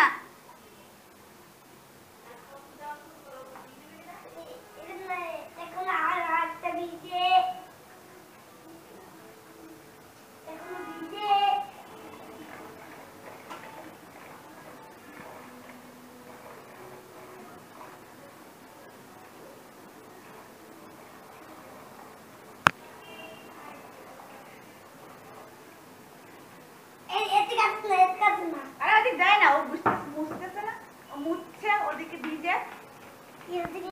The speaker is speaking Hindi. না अरे जाए ना वो मुझसे ना मुझसे और दिखे दीजिए